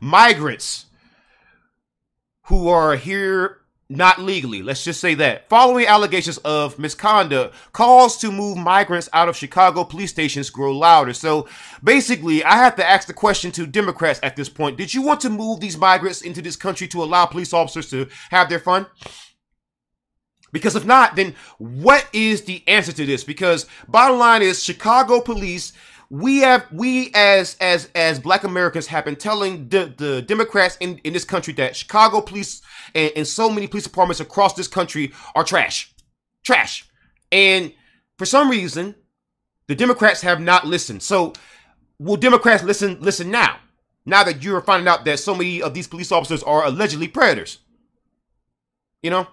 migrants who are here not legally, let's just say that, following allegations of misconduct. Calls to move migrants out of Chicago police stations grow louder. So basically, I have to ask the question to Democrats at this point. Did you want to move these migrants into this country to allow police officers to have their fun? Because if not, then what is the answer to this? Because bottom line is, Chicago police, we as Black Americans have been telling the Democrats in this country that Chicago police and so many police departments across this country are trash. And for some reason, the Democrats have not listened. So will Democrats listen now? Now that you're finding out that so many of these police officers are allegedly predators, you know?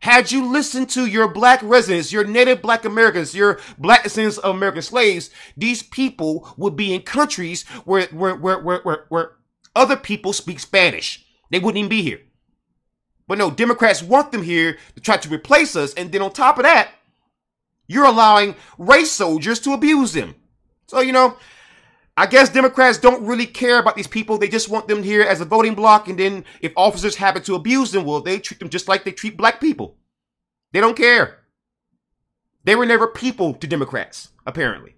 Had you listened to your Black residents, your native Black Americans, your Black descendants of American slaves, these people would be in countries where other people speak Spanish. They wouldn't even be here. But no, Democrats want them here to try to replace us. And then on top of that, you're allowing race soldiers to abuse them. So, you know, I guess Democrats don't really care about these people. They just want them here as a voting block. And then if officers happen to abuse them, well, they treat them just like they treat Black people. They don't care. They were never people to Democrats, apparently.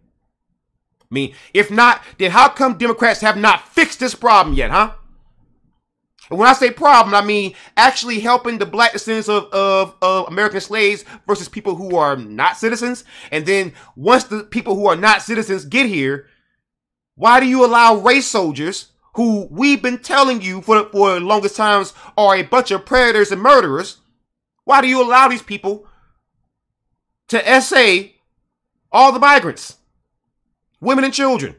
I mean, if not, then how come Democrats have not fixed this problem yet, huh? And when I say problem, I mean actually helping the Black descendants of American slaves versus people who are not citizens. And then once the people who are not citizens get here, why do you allow race soldiers, who we've been telling you for the longest times are a bunch of predators and murderers? Why do you allow these people to essay all the migrants, women and children?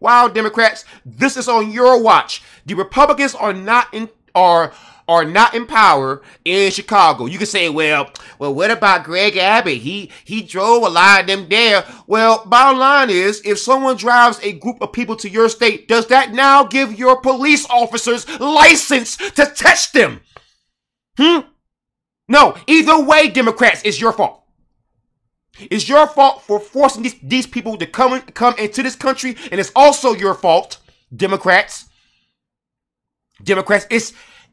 Wow, Democrats, this is on your watch. The Republicans are not in power in Chicago. You can say, well, what about Greg Abbott? He drove a lot of them there. Well, bottom line is, if someone drives a group of people to your state, does that now give your police officers license to touch them? No, either way, Democrats, it's your fault. It's your fault for forcing these people to come into this country, and it's also your fault, Democrats. Democrats,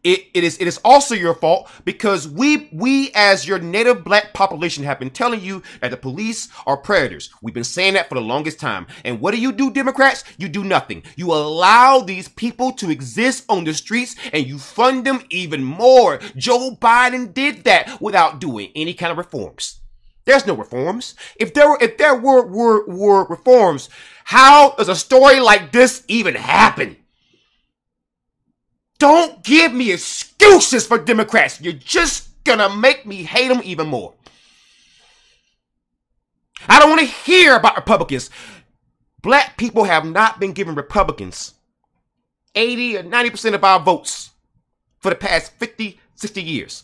it is also your fault, because we as your native Black population have been telling you that the police are predators. We've been saying that for the longest time. And what do, Democrats? You do nothing. You allow these people to exist on the streets, and you fund them even more. Joe Biden did that without doing any kind of reforms. There's no reforms. If there were reforms, how does a story like this even happen? Don't give me excuses for Democrats. You're just gonna make me hate them even more. I don't want to hear about Republicans. Black people have not been giving Republicans 80 or 90% of our votes for the past 50, 60 years.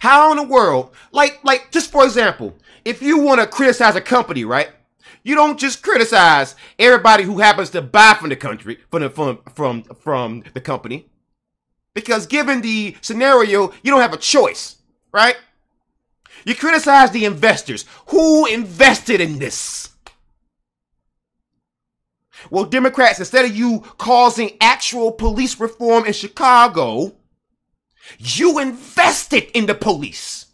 How in the world, like just for example, if you want to criticize a company, right? You don't just criticize everybody who happens to buy from the country, from the company, because given the scenario, you don't have a choice, right? You criticize the investors. Who invested in this? Well, Democrats, instead of you causing actual police reform in Chicago, you invested in the police.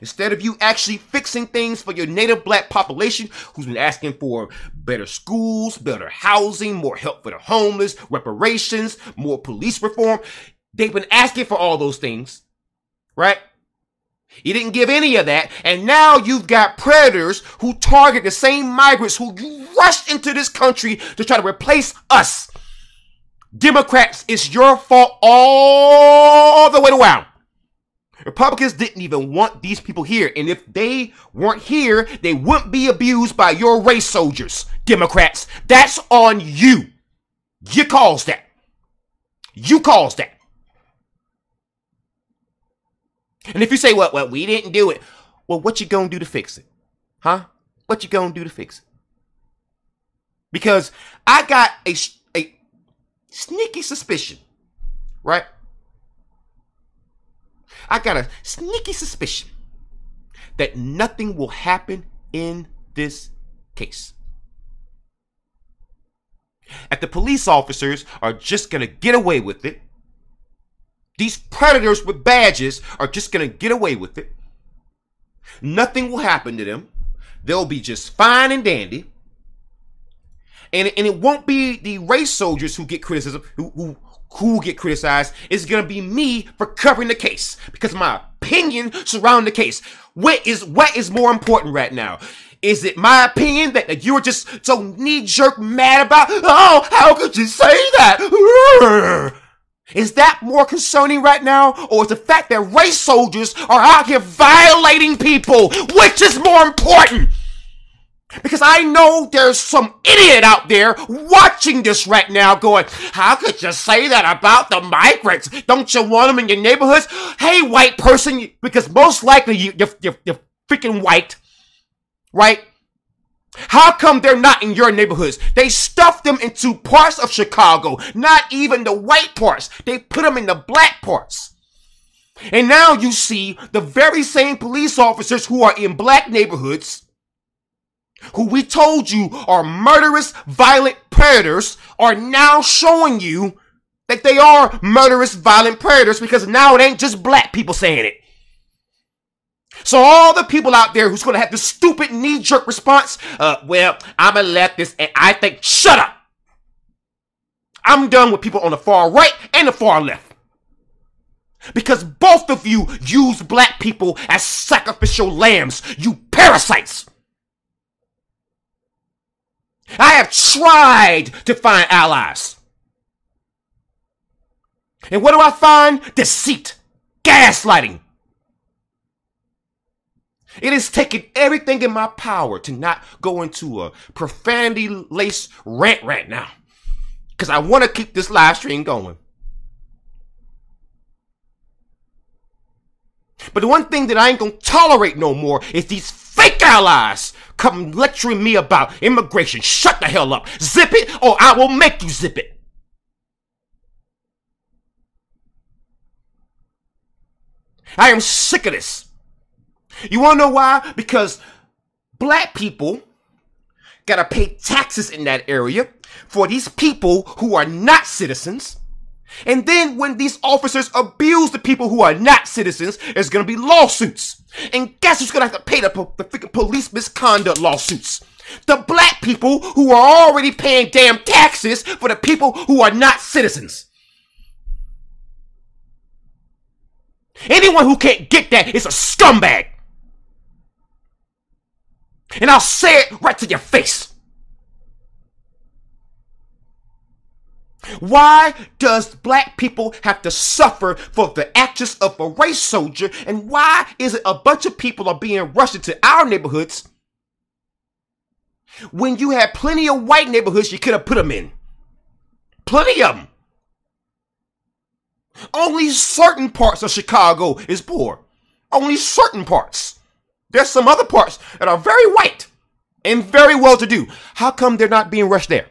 Instead of you actually fixing things for your native Black population, who's been asking for better schools, better housing, more help for the homeless, reparations, more police reform. They've been asking for all those things, right? You didn't give any of that. And now you've got predators who target the same migrants who you rushed into this country to try to replace us. Democrats, it's your fault all the way around. Republicans didn't even want these people here. And if they weren't here, they wouldn't be abused by your race soldiers. Democrats, that's on you. You caused that. You caused that. And if you say, well, we didn't do it. Well, what you gonna do to fix it? Huh? What you gonna do to fix it? Because I got a sneaky suspicion, right? I got a sneaky suspicion that nothing will happen in this case. If the police officers are just going to get away with it, these predators with badges are just going to get away with it, nothing will happen to them. They'll be just fine and dandy. And it won't be the race soldiers who get criticism, who get criticized. It's going to be me for covering the case because my opinion surrounding the case. What is more important right now? Is it my opinion that you were just so knee-jerk mad about? Oh, how could you say that? Is that more concerning right now? Or is the fact that race soldiers are out here violating people? Which is more important? Because I know there's some idiot out there watching this right now going, how could you say that about the migrants? Don't you want them in your neighborhoods? Hey, white person, because most likely you're freaking white, right? How come they're not in your neighborhoods? They stuffed them into parts of Chicago, not even the white parts. They put them in the black parts. And now you see the very same police officers who are in black neighborhoods, who we told you are murderous, violent predators, are now showing you that they are murderous, violent predators, because now it ain't just black people saying it. So all the people out there who's going to have this stupid knee-jerk response, well, I'm a leftist and I think, shut up. I'm done with people on the far right and the far left. Because both of you use black people as sacrificial lambs, you parasites. I have tried to find allies. And what do I find? Deceit. Gaslighting. It has taken everything in my power to not go into a profanity-laced rant right now, because I want to keep this live stream going. But the one thing that I ain't going to tolerate no more is these fake allies come lecturing me about immigration. Shut the hell up. Zip it or I will make you zip it. I am sick of this. You want to know why? Because black people got to pay taxes in that area for these people who are not citizens. And then when these officers abuse the people who are not citizens, there's going to be lawsuits. And guess who's going to have to pay the freaking police misconduct lawsuits? The black people who are already paying damn taxes for the people who are not citizens. Anyone who can't get that is a scumbag. And I'll say it right to your face. Why does black people have to suffer for the actions of a race soldier? And why is it a bunch of people are being rushed into our neighborhoods when you had plenty of white neighborhoods you could have put them in? Plenty of them. Only certain parts of Chicago is poor. Only certain parts. There's some other parts that are very white and very well to do. How come they're not being rushed there?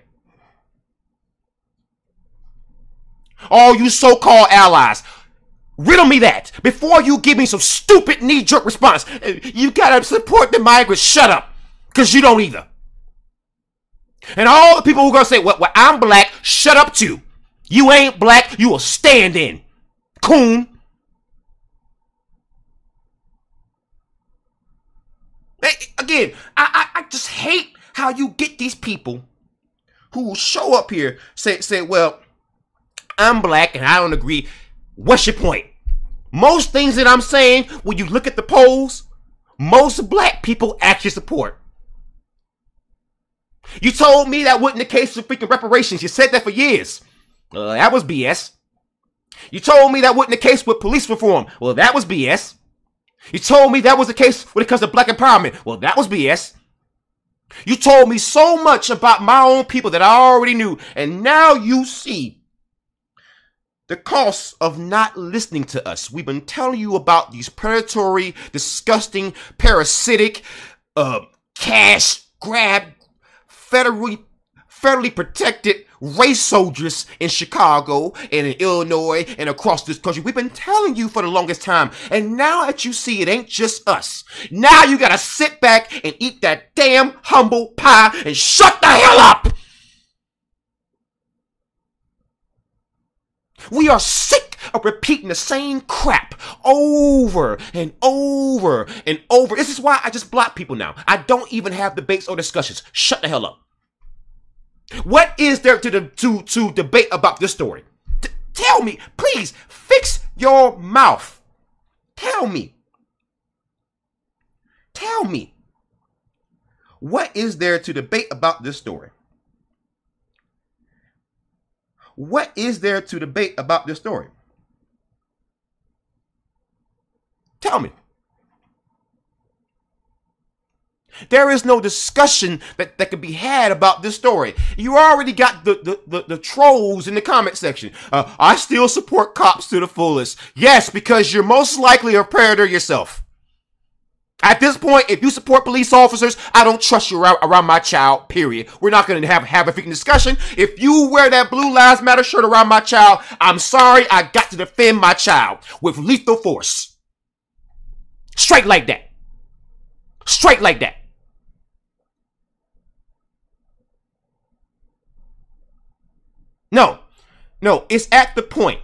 All you so-called allies, riddle me that before you give me some stupid knee-jerk response. You gotta support the migrants. Shut up, because you don't either. And all the people who are gonna say, well, I'm black, shut up too. You ain't black, you a stand-in, coon. Again, I just hate how you get these people who show up here, say, well, I'm black and I don't agree. What's your point? Most things that I'm saying, when you look at the polls, most black people actually support. You told me that wasn't the case with freaking reparations. You said that for years. That was BS. You told me that wasn't the case with police reform. Well, that was BS. You told me that was the case when it comes to black empowerment. Well, that was BS. You told me so much about my own people that I already knew. And now you see the cost of not listening to us. We've been telling you about these predatory, disgusting, parasitic, cash grab, federally federally protected race soldiers in Chicago and in Illinois and across this country. We've been telling you for the longest time. And now that you see it ain't just us, now you gotta sit back and eat that damn humble pie and shut the hell up. We are sick of repeating the same crap over and over and over. This is why I just block people now. I don't even have debates or discussions. Shut the hell up. What is there to debate about this story? Tell me, please, fix your mouth. Tell me. Tell me. What is there to debate about this story? What is there to debate about this story? Tell me. There is no discussion that could be had about this story. You already got the trolls in the comment section. I still support cops to the fullest. Yes, because you're most likely a predator yourself. At this point, if you support police officers, I don't trust you around my child, period. We're not going to have a freaking discussion. If you wear that Blue Lives Matter shirt around my child, I'm sorry, I got to defend my child with lethal force. Straight like that. Straight like that. No, no, it's at the point.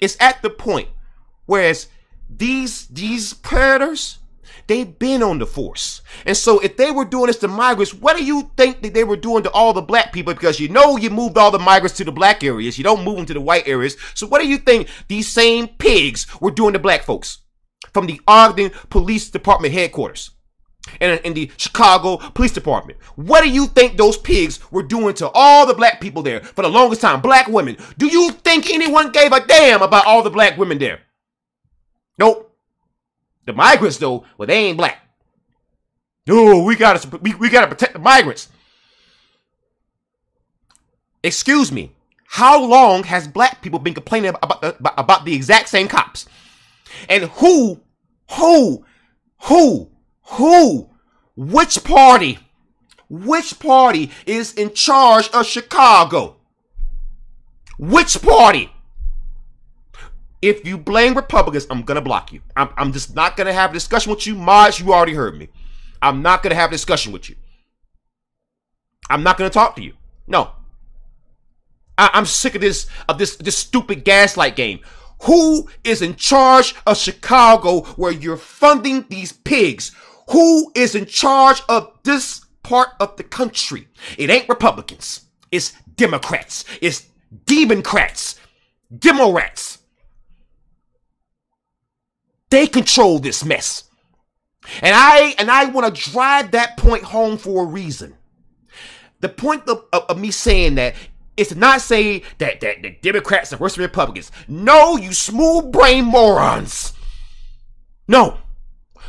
It's at the point. Whereas these predators, they've been on the force. And so if they were doing this to migrants, what do you think that they were doing to all the black people? Because you know you moved all the migrants to the black areas. You don't move them to the white areas. So what do you think these same pigs were doing to black folks from the Ogden Police Department headquarters and in the Chicago Police Department? What do you think those pigs were doing to all the black people there for the longest time? Black women. Do you think anyone gave a damn about all the black women there? Nope. The migrants, though, well, they ain't black. No, we gotta protect the migrants. Excuse me. How long has black people been complaining about the exact same cops? And which party is in charge of Chicago? Which party? If you blame Republicans, I'm going to block you. I'm just not going to have a discussion with you. Maj, you already heard me. I'm not going to have a discussion with you. I'm not going to talk to you. No. I'm sick of this stupid gaslight game. Who is in charge of Chicago where you're funding these pigs? Who is in charge of this part of the country? It ain't Republicans. It's Democrats. It's Democrats. Demorats. They control this mess. And I want to drive that point home for a reason. The point of me saying that is to not say that the Democrats are worse than Republicans. No, you smooth brain morons. No.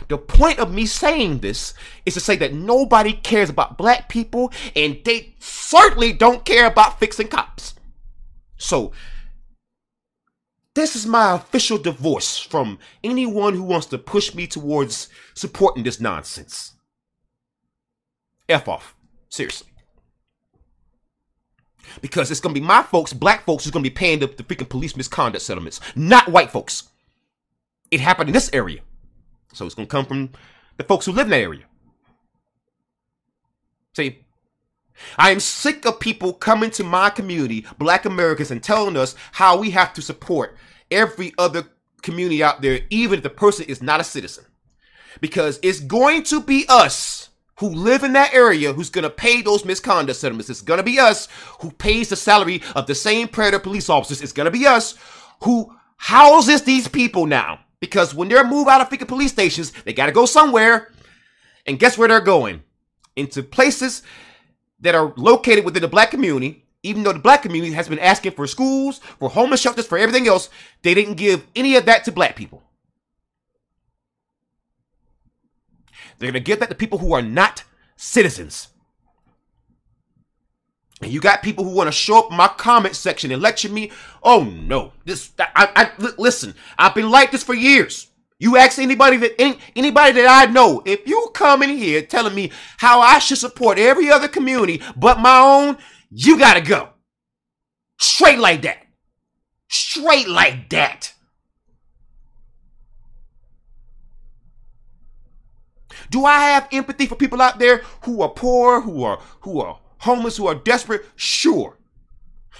The point of me saying this is to say that nobody cares about black people and they certainly don't care about fixing cops. So this is my official divorce from anyone who wants to push me towards supporting this nonsense. F off. Seriously. Because it's going to be my folks, black folks, who's going to be paying the freaking police misconduct settlements. Not white folks. It happened in this area. So it's going to come from the folks who live in that area. See? I am sick of people coming to my community, black Americans, and telling us how we have to support every other community out there, even if the person is not a citizen. Because it's going to be us who live in that area who's going to pay those misconduct settlements. It's going to be us who pays the salary of the same predator police officers. It's going to be us who houses these people now. Because when they're moved out of freaking police stations, they got to go somewhere. And guess where they're going? Into places that are located within the black community, even though the black community has been asking for schools, for homeless shelters, for everything else. They didn't give any of that to black people. They're going to give that to people who are not citizens. And you got people who want to show up in my comment section and lecture me. Oh no, listen, I've been like this for years. You ask anybody that I know, if you come in here telling me how I should support every other community but my own, you gotta go. Straight like that. Straight like that. Do I have empathy for people out there who are poor, who are homeless, who are desperate? Sure.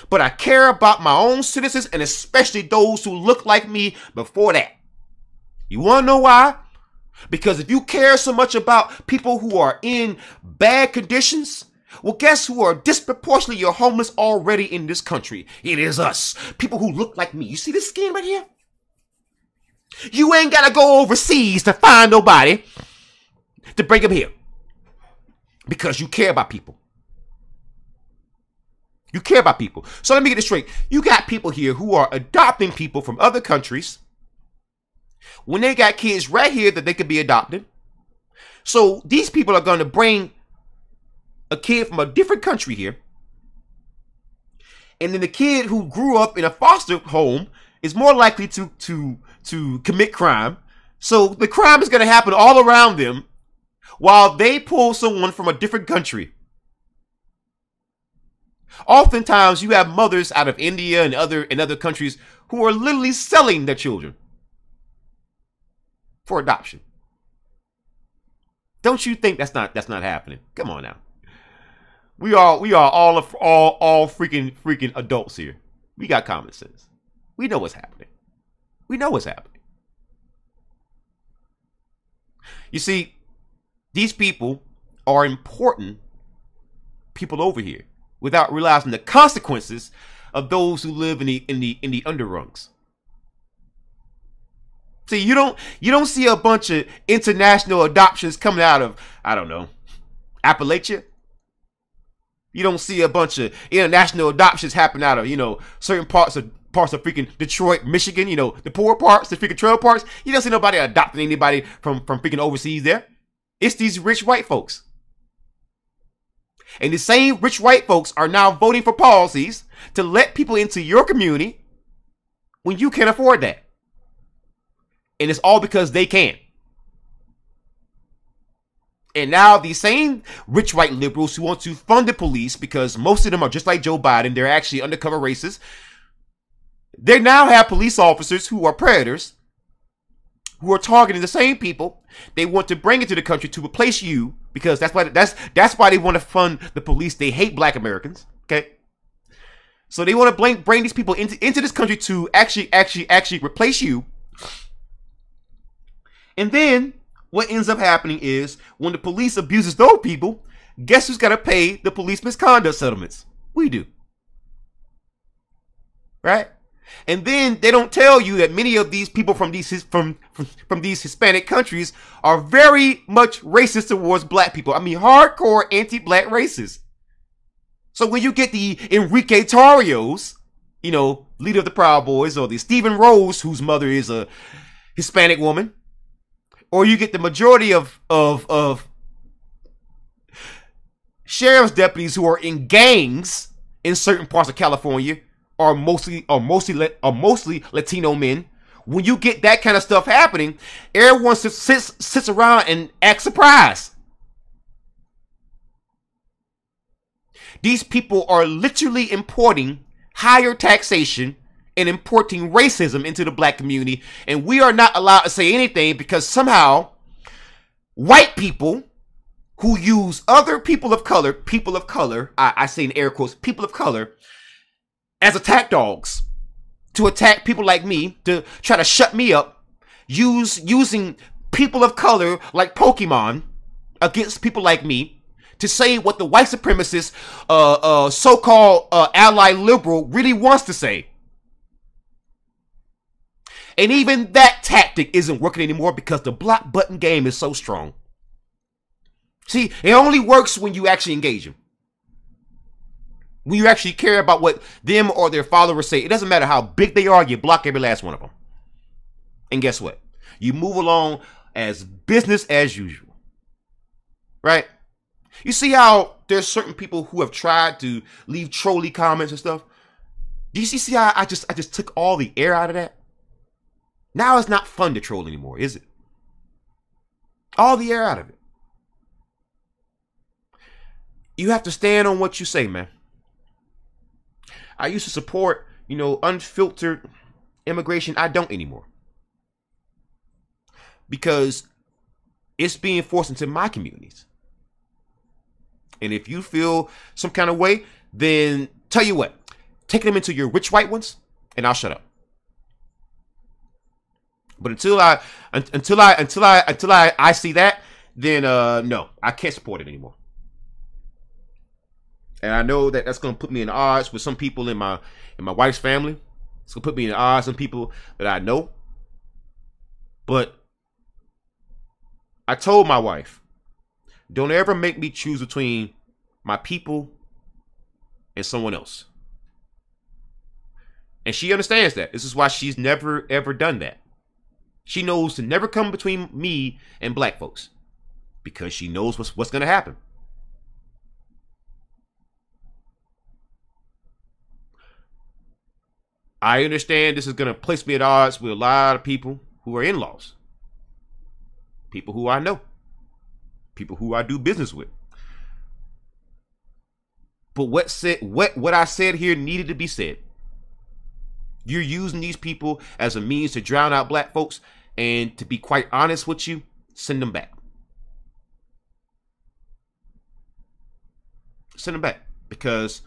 But I care about my own citizens, and especially those who look like me before that. You want to know why? Because if you care so much about people who are in bad conditions, well, guess who are disproportionately your homeless already in this country? It is us. People who look like me. You see this skin right here? You ain't got to go overseas to find nobody to bring them here. Because you care about people. You care about people. So let me get this straight. You got people here who are adopting people from other countries when they got kids right here that they could be adopted. So these people are going to bring a kid from a different country here. And then the kid who grew up in a foster home is more likely to commit crime. So the crime is going to happen all around them while they pull someone from a different country. Oftentimes, you have mothers out of India and other countries who are literally selling their children for adoption. Don't you think that's not happening? Come on now, we are all freaking adults here. We got common sense. We know what's happening. We know what's happening. You see, these people are important people over here, without realizing the consequences of those who live in the underrungs. See, you don't see a bunch of international adoptions coming out of, I don't know, Appalachia. You don't see a bunch of international adoptions happen out of, you know, certain parts of freaking Detroit, Michigan, you know, the poor parts, the freaking trail parts. You don't see nobody adopting anybody from freaking overseas there. It's these rich white folks. And the same rich white folks are now voting for policies to let people into your community when you can't afford that. And it's all because they can. And now these same rich white liberals who want to fund the police, because most of them are just like Joe Biden, they're actually undercover racists. They now have police officers who are predators, who are targeting the same people they want to bring into the country to replace you, because that's why they want to fund the police. They hate black Americans, okay? So they want to bring these people into this country to actually replace you. And then what ends up happening is when the police abuses those people, guess who's got to pay the police misconduct settlements? We do, right? And then they don't tell you that many of these people from these Hispanic countries are very much racist towards black people. I mean, hardcore anti-black racist. So when you get the Enrique Tarrios, you know, leader of the Proud Boys, or the Stephen Rose, whose mother is a Hispanic woman, or you get the majority of sheriff's deputies who are in gangs in certain parts of California, are mostly Latino men. When you get that kind of stuff happening, everyone sits around and acts surprised. These people are literally importing higher taxation and importing racism into the black community, and we are not allowed to say anything because somehow white people who use other people of color, I say in air quotes, people of color, as attack dogs, to attack people like me, to try to shut me up, using people of color like Pokemon against people like me to say what the white supremacist so-called ally liberal really wants to say. And even that tactic isn't working anymore because the block button game is so strong. See, it only works when you actually engage them. When you actually care about what them or their followers say, it doesn't matter how big they are, you block every last one of them. And guess what? You move along as business as usual. Right? You see how there's certain people who have tried to leave trolley comments and stuff? Do you see how I just took all the air out of that? Now it's not fun to troll anymore, is it? All the air out of it. You have to stand on what you say, man. I used to support, you know, unfiltered immigration. I don't anymore. Because it's being forced into my communities. And if you feel some kind of way, then tell you what, take them into your rich white ones and I'll shut up. But until I see that, then no, I can't support it anymore. And I know that that's going to put me in odds with some people in my wife's family. It's going to put me in odds with some people that I know. But I told my wife, don't ever make me choose between my people and someone else. And she understands that. This is why she's never, ever done that. She knows to never come between me and black folks because she knows what's going to happen. I understand this is going to place me at odds with a lot of people who are in-laws. People who I know. People who I do business with. But what I said here needed to be said. You're using these people as a means to drown out black folks, and to be quite honest with you, send them back. Send them back. Because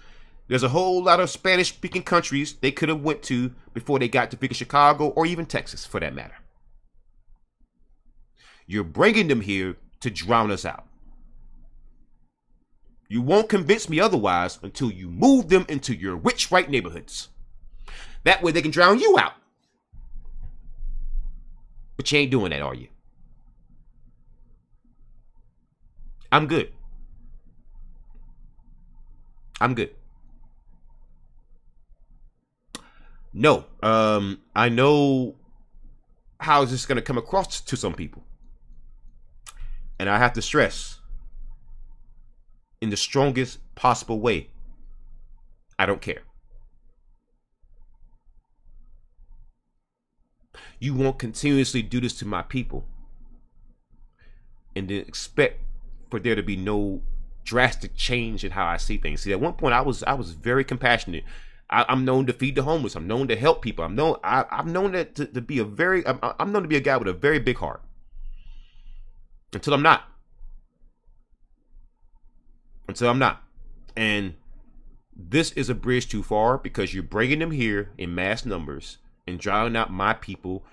there's a whole lot of Spanish-speaking countries they could have went to before they got to freaking Chicago or even Texas, for that matter. You're bringing them here to drown us out. You won't convince me otherwise until you move them into your rich white neighborhoods. That way they can drown you out. But you ain't doing that, are you? I'm good. I'm good. No, I know how is this going to come across to some people. And I have to stress, in the strongest possible way, I don't care. You won't continuously do this to my people and then expect for there to be no drastic change in how I see things. See, at one point I was very compassionate. I'm known to feed the homeless. I'm known to help people. I'm known to be a guy with a very big heart. Until I'm not. Until I'm not. And this is a bridge too far because you're bringing them here in mass numbers and drowning out my people,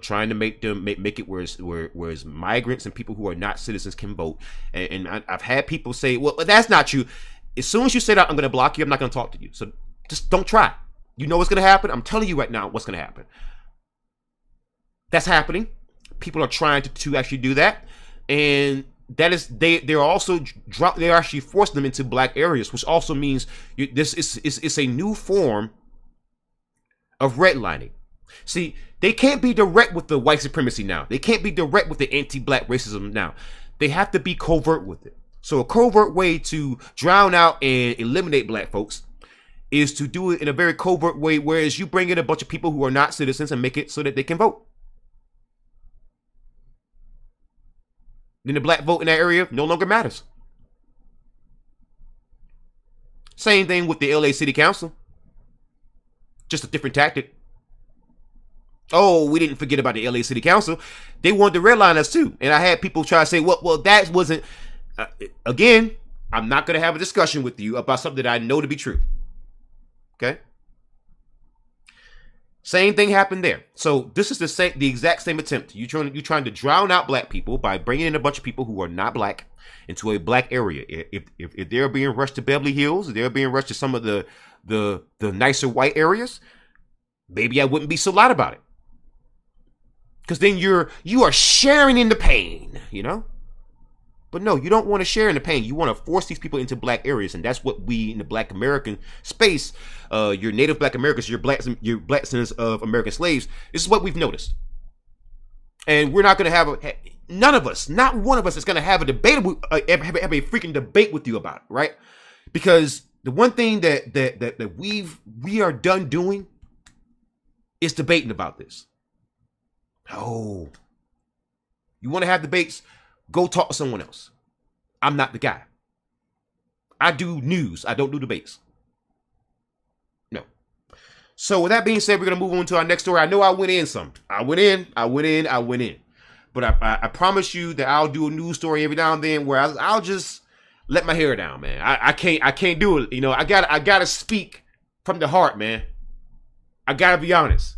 trying to make them make it where migrants and people who are not citizens can vote. And I've had people say, well, that's not you. As soon as you say that, I'm going to block you. I'm not going to talk to you. So just don't try. You know what's going to happen. I'm telling you right now what's going to happen. That's happening. People are trying to actually do that. And that is, they're actually forcing them into black areas, which also means it's a new form of redlining. See, they can't be direct with the white supremacy now. They can't be direct with the anti-black racism now. They have to be covert with it. So a covert way to drown out and eliminate black folks is to do it in a very covert way, whereas you bring in a bunch of people who are not citizens and make it so that they can vote. Then the black vote in that area no longer matters. Same thing with the LA City Council. Just a different tactic. Oh, we didn't forget about the LA City Council. They wanted to redline us too. And I had people try to say, well, that wasn't... again, I'm not going to have a discussion with you about something that I know to be true. Okay? Same thing happened there. So this is the exact same attempt. You're trying to drown out black people by bringing in a bunch of people who are not black into a black area. If they're being rushed to Beverly Hills, if they're being rushed to some of the nicer white areas, maybe I wouldn't be so loud about it. Because then you are sharing in the pain, you know? But no, you don't want to share in the pain. You want to force these people into black areas, and that's what we in the black American space, your native black Americans, your black sons of American slaves, this is what we've noticed. And we're not going to have none of us, not one of us is going to have a debate, have a freaking debate with you about it, right? Because the one thing that we are done doing is debating about this. No. You want to have debates? Go talk to someone else. I'm not the guy. I do news. I don't do debates. No. So with that being said, we're going to move on to our next story. I know I went in some. I went in. But I promise you that I'll do a news story every now and then where I'll just let my hair down, man. I can't do it. You know, I gotta speak from the heart, man. I gotta be honest.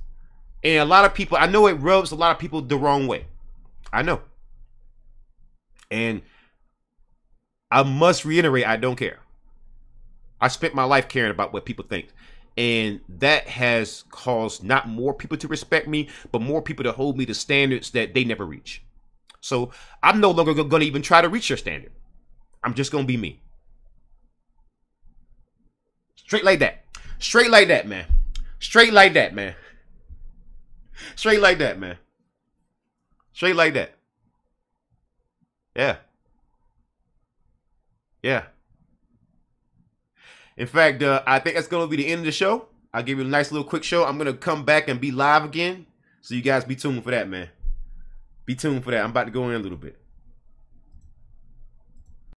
And a lot of people, I know it rubs a lot of people the wrong way. I know. And I must reiterate, I don't care. I spent my life caring about what people think. And that has caused not more people to respect me, but more people to hold me to standards that they never reach. So I'm no longer going to even try to reach your standard. I'm just going to be me. Straight like that. Straight like that, man. Straight like that, man. Straight like that, man. Straight like that. Yeah. Yeah. In fact, I think that's going to be the end of the show. I'll give you a nice little quick show. I'm going to come back and be live again. So you guys be tuned for that, man. Be tuned for that. I'm about to go in a little bit.